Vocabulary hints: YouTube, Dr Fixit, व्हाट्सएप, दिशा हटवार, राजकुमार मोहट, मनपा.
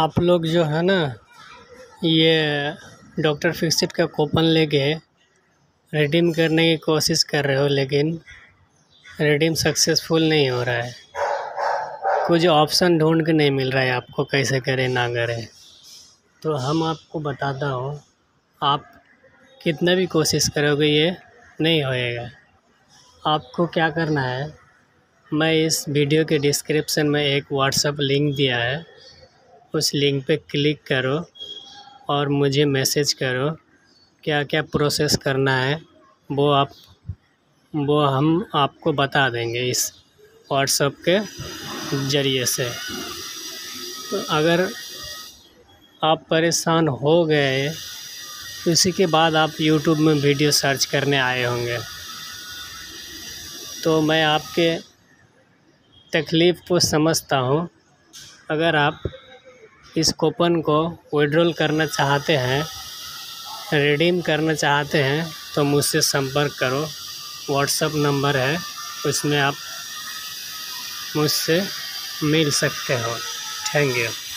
आप लोग जो है ना ये डॉक्टर फिक्सिट का कूपन लेके रिडीम करने की कोशिश कर रहे हो, लेकिन रिडीम सक्सेसफुल नहीं हो रहा है। कुछ ऑप्शन ढूंढ के नहीं मिल रहा है आपको, कैसे करें ना करें। तो हम आपको बताता हूँ, आप कितना भी कोशिश करोगे ये नहीं होएगा। आपको क्या करना है, मैं इस वीडियो के डिस्क्रिप्शन में एक व्हाट्सएप लिंक दिया है, उस लिंक पे क्लिक करो और मुझे मैसेज करो क्या क्या प्रोसेस करना है वो हम आपको बता देंगे इस व्हाट्सएप के ज़रिए से। तो अगर आप परेशान हो गए, उसी के बाद आप YouTube में वीडियो सर्च करने आए होंगे, तो मैं आपके तकलीफ़ को समझता हूँ। अगर आप इस कूपन को विड्रॉल करना चाहते हैं, रिडीम करना चाहते हैं, तो मुझसे संपर्क करो। व्हाट्सएप नंबर है, उसमें आप मुझसे मिल सकते हो। Thank you.